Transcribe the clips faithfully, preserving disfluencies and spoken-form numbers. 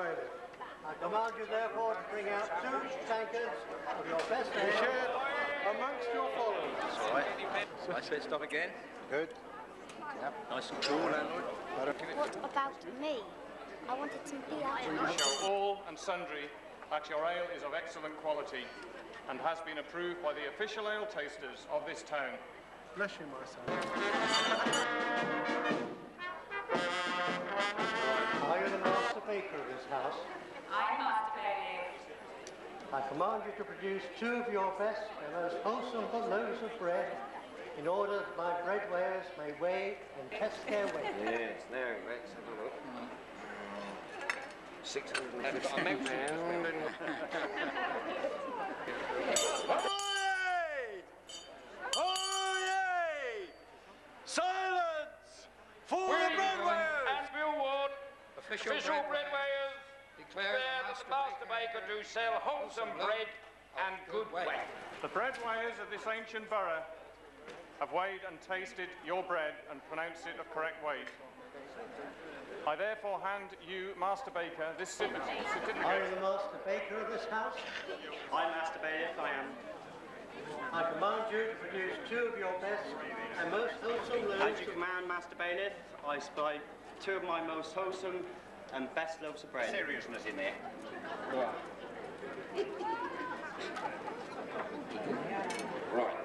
Bailey. I command you, therefore, to bring out two tankards of your best ale, shared amongst your followers. All right. Nice red stuff again. Good. Yep. Nice and cool, landlord. What about me? I wanted some beer. You shall all and sundry that your ale is of excellent quality and has been approved by the official ale tasters of this town. Bless you, my son. Are you the master baker of this house? I am Master Bailey. I command you to produce two of your best and most wholesome loaves of bread, in order that my breadwares may weigh and test their weight. Yes, there, let's have a look. six hundred fifty pounds. Hooray! Hooray! Silence for the breadwares! And Bill Ward, official, official breadwares, declare that the master baker do sell wholesome bread and good whey. The breadwares of this ancient borough have weighed and tasted your bread and pronounced it of correct weight. I therefore hand you, Master Baker, this certificate. I am the Master Baker of this house. I, Master Bailiff, I am. I command you to produce two of your best and most wholesome loaves. As you command, Master Bailiff, I spy two of my most wholesome and best loaves of bread. Seriousness in there. Right. Right.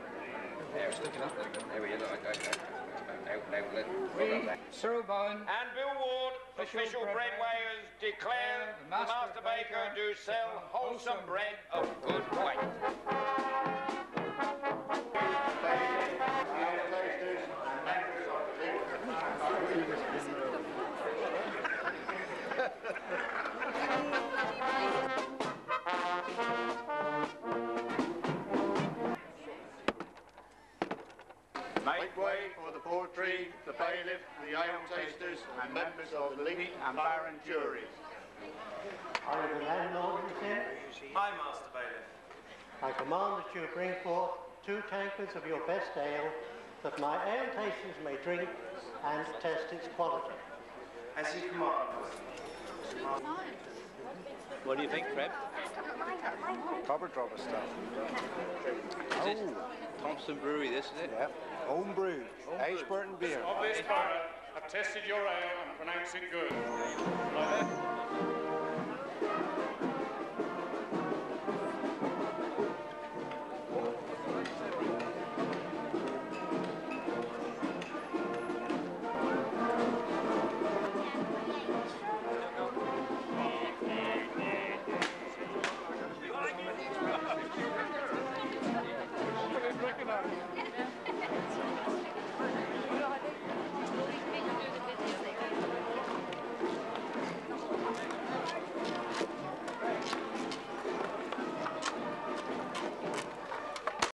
There, sticking up there. There we go. Cyril Bowen and Bill Ward, official breadweighers, declare the master, master baker do sell wholesome bread of good weight. Make way for the Portreeve, the bailiff, the ale tasters, and members of the Leet and Baron juries. Are you the landlord, Lieutenant? Aye, Master Bailiff. I command that you bring forth two tankards of your best ale, that my ale tasters may drink and test its quality. As you command. What do you think, Fred? Copper dropper stuff. Is it Thompson Brewery, this is it? Yeah. Home brew, Ashburton beer. Of this borough, I've tested your ale and pronounced it good. Like that.